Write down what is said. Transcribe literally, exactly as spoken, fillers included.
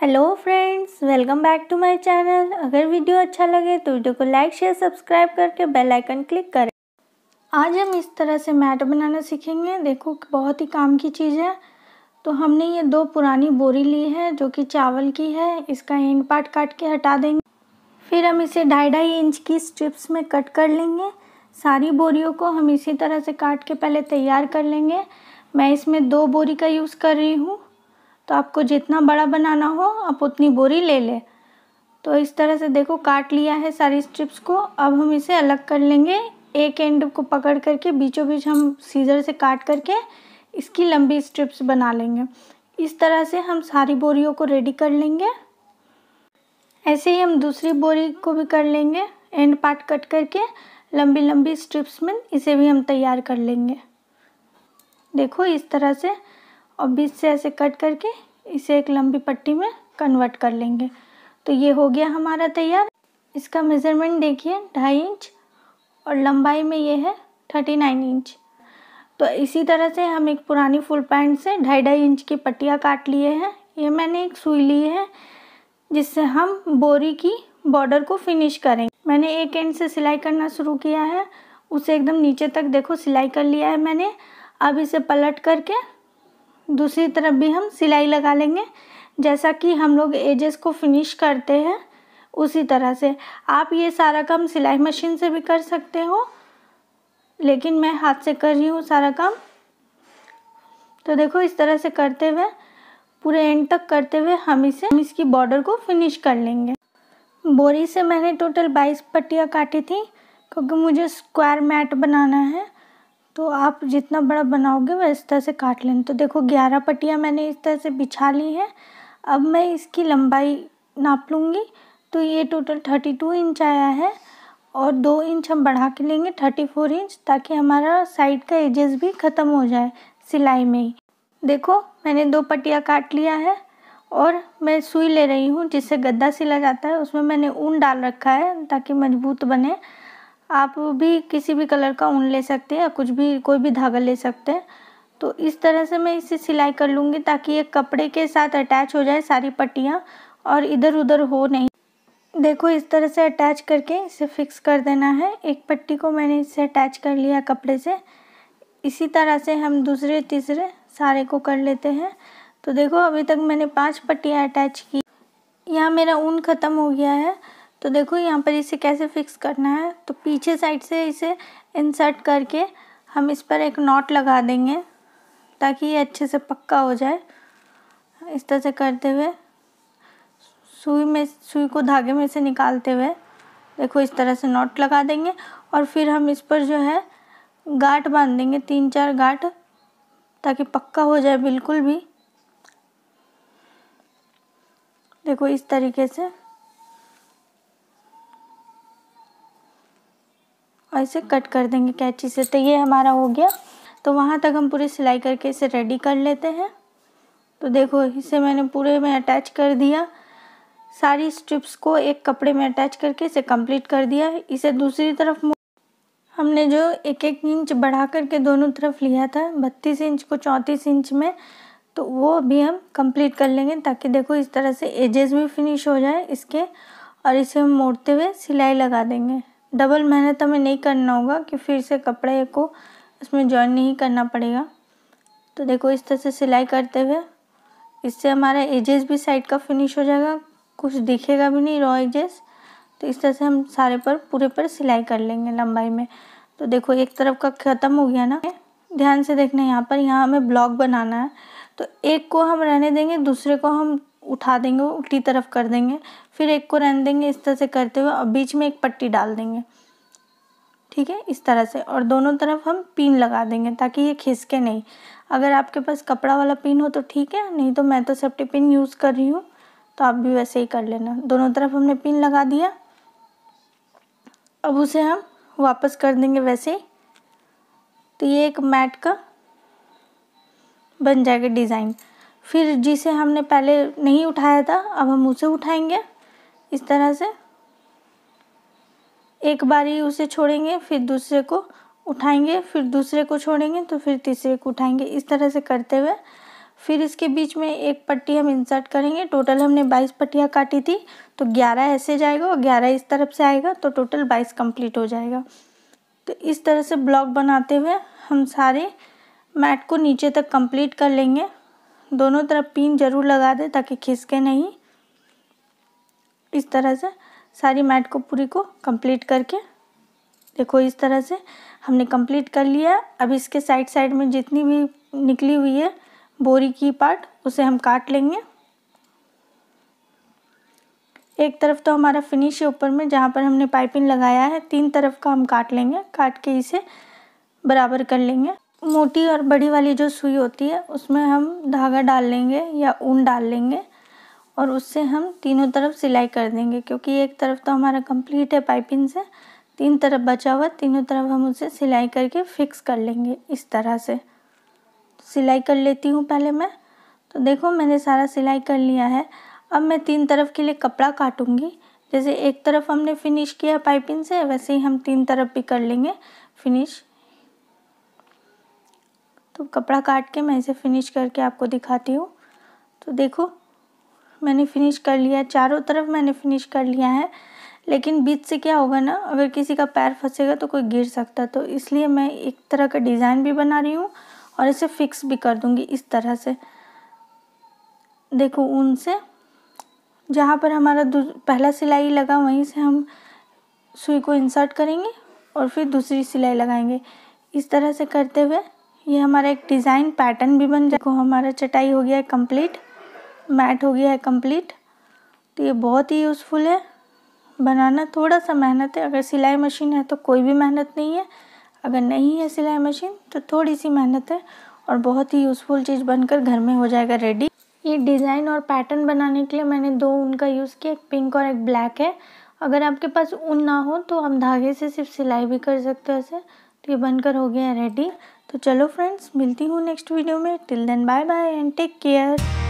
Hello friends, welcome back to my channel. अगर video अच्छा लगे तो वीडियो को लाइक शेयर सब्सक्राइब करके बेल आइकन क्लिक करें। आज हम इस तरह से मैट बनाना सीखेंगे। देखो बहुत ही काम की चीज़ है। तो हमने ये दो पुरानी बोरी ली है जो कि चावल की है। इसका एंड पार्ट काट के हटा देंगे। फिर हम इसे ढाई ढाई इंच की स्ट्रिप्स में कट कर लेंगे। सारी बोरियों को हम इसी तरह से काट के पहले तैयार कर लेंगे। मैं इसमें दो बोरी का यूज़ कर रही हूँ, तो आपको जितना बड़ा बनाना हो आप उतनी बोरी ले लें। तो इस तरह से देखो काट लिया है सारी स्ट्रिप्स को। अब हम इसे अलग कर लेंगे। एक एंड को पकड़ करके बीचों बीच हम सीजर से काट करके इसकी लंबी स्ट्रिप्स बना लेंगे। इस तरह से हम सारी बोरियों को रेडी कर लेंगे। ऐसे ही हम दूसरी बोरी को भी कर लेंगे। एंड पार्ट कट करके लंबी लंबी स्ट्रिप्स में इसे भी हम तैयार कर लेंगे। देखो इस तरह से, और बीच से ऐसे कट करके इसे एक लंबी पट्टी में कन्वर्ट कर लेंगे। तो ये हो गया हमारा तैयार। इसका मेज़रमेंट देखिए ढाई इंच और लंबाई में ये है थर्टी नाइन इंच। तो इसी तरह से हम एक पुरानी फुल पैंट से ढाई ढाई इंच की पट्टियाँ काट लिए हैं। ये मैंने एक सुई ली है जिससे हम बोरी की बॉर्डर को फिनिश करेंगे। मैंने एक एंड से सिलाई करना शुरू किया है, उसे एकदम नीचे तक देखो सिलाई कर लिया है मैंने। अब इसे पलट करके दूसरी तरफ भी हम सिलाई लगा लेंगे। जैसा कि हम लोग एजेस को फिनिश करते हैं उसी तरह से आप ये सारा काम सिलाई मशीन से भी कर सकते हो, लेकिन मैं हाथ से कर रही हूँ सारा काम। तो देखो इस तरह से करते हुए पूरे एंड तक करते हुए हम इसे हम इसकी बॉर्डर को फिनिश कर लेंगे। बोरी से मैंने टोटल बाईस पट्टियाँ काटी थी, क्योंकि मुझे स्क्वायर मैट बनाना है। तो आप जितना बड़ा बनाओगे वह इस तरह से काट लें। तो देखो ग्यारह पट्टियाँ मैंने इस तरह से बिछा ली हैं। अब मैं इसकी लंबाई नाप लूँगी। तो ये टोटल थर्टी टू इंच आया है, और दो इंच हम बढ़ा के लेंगे थर्टी फोर इंच, ताकि हमारा साइड का एजेस भी ख़त्म हो जाए सिलाई में ही। देखो मैंने दो पट्टियाँ काट लिया है, और मैं सुई ले रही हूँ जिससे गद्दा सिला जाता है। उसमें मैंने ऊन डाल रखा है ताकि मजबूत बने। आप भी किसी भी कलर का ऊन ले सकते हैं या कुछ भी कोई भी धागा ले सकते हैं। तो इस तरह से मैं इसे सिलाई कर लूँगी ताकि ये कपड़े के साथ अटैच हो जाए सारी पट्टियाँ, और इधर उधर हो नहीं। देखो इस तरह से अटैच करके इसे फिक्स कर देना है। एक पट्टी को मैंने इससे अटैच कर लिया कपड़े से। इसी तरह से हम दूसरे तीसरे सारे को कर लेते हैं। तो देखो अभी तक मैंने पाँच पट्टियाँ अटैच की। यहाँ मेरा ऊन ख़त्म हो गया है। तो देखो यहाँ पर इसे कैसे फिक्स करना है। तो पीछे साइड से इसे इंसर्ट करके हम इस पर एक नॉट लगा देंगे ताकि ये अच्छे से पक्का हो जाए। इस तरह से करते हुए सुई में सुई को धागे में से निकालते हुए देखो इस तरह से नॉट लगा देंगे। और फिर हम इस पर जो है गांठ बांध देंगे, तीन चार गांठ, ताकि पक्का हो जाए बिल्कुल भी। देखो इस तरीके से और इसे कट कर देंगे कैंची से। तो ये हमारा हो गया। तो वहाँ तक हम पूरी सिलाई करके इसे रेडी कर लेते हैं। तो देखो इसे मैंने पूरे में अटैच कर दिया। सारी स्ट्रिप्स को एक कपड़े में अटैच करके इसे कंप्लीट कर दिया। इसे दूसरी तरफ हमने जो एक एक इंच बढ़ा करके दोनों तरफ लिया था बत्तीस इंच को चौंतीस इंच में, तो वो भी हम कंप्लीट कर लेंगे ताकि देखो इस तरह से एजेस भी फिनिश हो जाए इसके। और इसे हम मोड़ते हुए सिलाई लगा देंगे। डबल मेहनत हमें नहीं करना होगा कि फिर से कपड़े को इसमें जॉइन नहीं करना पड़ेगा। तो देखो इस तरह से सिलाई करते हुए इससे हमारा एजेस भी साइड का फिनिश हो जाएगा, कुछ दिखेगा भी नहीं रॉ एजेस। तो इस तरह से हम सारे पर पूरे पर सिलाई कर लेंगे लंबाई में। तो देखो एक तरफ का ख़त्म हो गया ना। ध्यान से देखना यहाँ पर, यहाँ हमें ब्लॉक बनाना है। तो एक को हम रहने देंगे, दूसरे को हम उठा देंगे, उल्टी तरफ कर देंगे, फिर एक को रहने देंगे। इस तरह से करते हुए और बीच में एक पट्टी डाल देंगे, ठीक है, इस तरह से। और दोनों तरफ हम पिन लगा देंगे ताकि ये खिसके नहीं। अगर आपके पास कपड़ा वाला पिन हो तो ठीक है, नहीं तो मैं तो सेफ्टी पिन यूज़ कर रही हूँ, तो आप भी वैसे ही कर लेना। दोनों तरफ हमने पिन लगा दिया। अब उसे हम वापस कर देंगे वैसे ही। तो ये एक मैट का बन जाएगा डिज़ाइन। फिर जिसे हमने पहले नहीं उठाया था अब हम उसे उठाएंगे। इस तरह से एक बारी उसे छोड़ेंगे, फिर दूसरे को उठाएंगे, फिर दूसरे को छोड़ेंगे, तो फिर तीसरे को उठाएंगे। इस तरह से करते हुए फिर इसके बीच में एक पट्टी हम इंसर्ट करेंगे। टोटल हमने बाईस पट्टियाँ काटी थी, तो ग्यारह ऐसे जाएगा और ग्यारह इस तरफ से आएगा, तो टोटल बाईस कंप्लीट हो जाएगा। तो इस तरह से ब्लॉक बनाते हुए हम सारे मैट को नीचे तक कंप्लीट कर लेंगे। दोनों तरफ पिन जरूर लगा दें ताकि खिसके नहीं। इस तरह से सारी मैट को पूरी को कंप्लीट करके देखो, इस तरह से हमने कंप्लीट कर लिया। अब इसके साइड साइड में जितनी भी निकली हुई है बोरी की पार्ट, उसे हम काट लेंगे। एक तरफ तो हमारा फिनिश है ऊपर में जहाँ पर हमने पाइपिंग लगाया है, तीन तरफ का हम काट लेंगे। काट के इसे बराबर कर लेंगे। मोटी और बड़ी वाली जो सुई होती है उसमें हम धागा डाल लेंगे या ऊन डाल लेंगे और उससे हम तीनों तरफ सिलाई कर देंगे, क्योंकि एक तरफ तो हमारा कंप्लीट है पाइपिंग से, तीन तरफ बचा हुआ, तीनों तरफ हम उसे सिलाई करके फिक्स कर लेंगे। इस तरह से सिलाई कर लेती हूँ पहले मैं। तो देखो मैंने सारा सिलाई कर लिया है। अब मैं तीन तरफ के लिए कपड़ा काटूंगी। जैसे एक तरफ हमने फिनिश किया पाइपिंग से, वैसे ही हम तीन तरफ भी कर लेंगे फिनिश। तो कपड़ा काट के मैं इसे फिनिश करके आपको दिखाती हूँ। तो देखो मैंने फिनिश कर लिया है, चारों तरफ मैंने फिनिश कर लिया है। लेकिन बीच से क्या होगा ना, अगर किसी का पैर फंसेगा तो कोई गिर सकता है, तो इसलिए मैं एक तरह का डिज़ाइन भी बना रही हूँ और इसे फिक्स भी कर दूँगी। इस तरह से देखो ऊन से जहाँ पर हमारा पहला सिलाई लगा वहीं से हम सुई को इंसर्ट करेंगे और फिर दूसरी सिलाई लगाएंगे। इस तरह से करते हुए ये हमारा एक डिज़ाइन पैटर्न भी बन जाएगा। हमारा चटाई हो गया है कंप्लीट, मैट हो गया है कंप्लीट। तो ये बहुत ही यूज़फुल है, बनाना थोड़ा सा मेहनत है। अगर सिलाई मशीन है तो कोई भी मेहनत नहीं है, अगर नहीं है सिलाई मशीन तो थोड़ी सी मेहनत है और बहुत ही यूज़फुल चीज़ बनकर घर में हो जाएगा रेडी। ये डिज़ाइन और पैटर्न बनाने के लिए मैंने दो ऊन का यूज़ किया, एक पिंक और एक ब्लैक है। अगर आपके पास ऊन ना हो तो हम धागे से सिर्फ सिलाई भी कर सकते हो ऐसे। तो ये बनकर हो गया रेडी। तो चलो फ्रेंड्स, मिलती हूँ नेक्स्ट वीडियो में। Till then bye bye and take care.